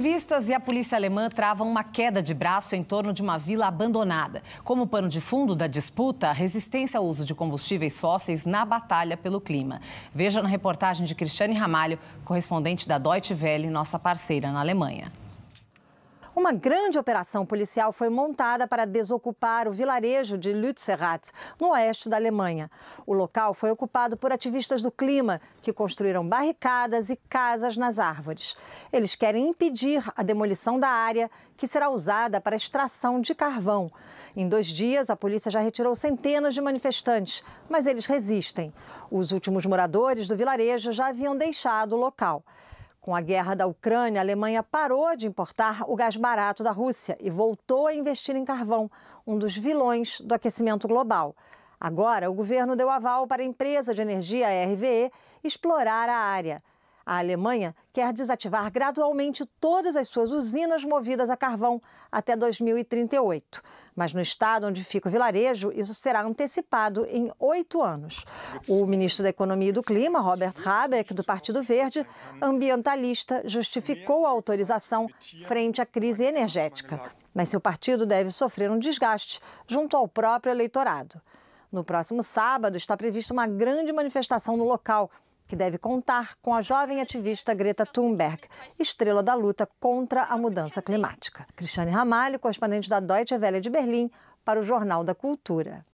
Ativistas e a polícia alemã travam uma queda de braço em torno de uma vila abandonada. Como pano de fundo da disputa, a resistência ao uso de combustíveis fósseis na batalha pelo clima. Veja na reportagem de Cristiane Ramalho, correspondente da Deutsche Welle, nossa parceira na Alemanha. Uma grande operação policial foi montada para desocupar o vilarejo de Lützerath, no oeste da Alemanha. O local foi ocupado por ativistas do clima, que construíram barricadas e casas nas árvores. Eles querem impedir a demolição da área, que será usada para extração de carvão. Em 2 dias, a polícia já retirou centenas de manifestantes, mas eles resistem. Os últimos moradores do vilarejo já haviam deixado o local. Com a guerra da Ucrânia, a Alemanha parou de importar o gás barato da Rússia e voltou a investir em carvão, um dos vilões do aquecimento global. Agora, o governo deu aval para a empresa de energia RWE explorar a área. A Alemanha quer desativar gradualmente todas as suas usinas movidas a carvão até 2038. Mas no estado onde fica o vilarejo, isso será antecipado em 8 anos. O ministro da Economia e do Clima, Robert Habeck, do Partido Verde, ambientalista, justificou a autorização frente à crise energética. Mas seu partido deve sofrer um desgaste junto ao próprio eleitorado. No próximo sábado, está prevista uma grande manifestação no local, que deve contar com a jovem ativista Greta Thunberg, estrela da luta contra a mudança climática. Cristiane Ramalho, correspondente da Deutsche Welle de Berlim, para o Jornal da Cultura.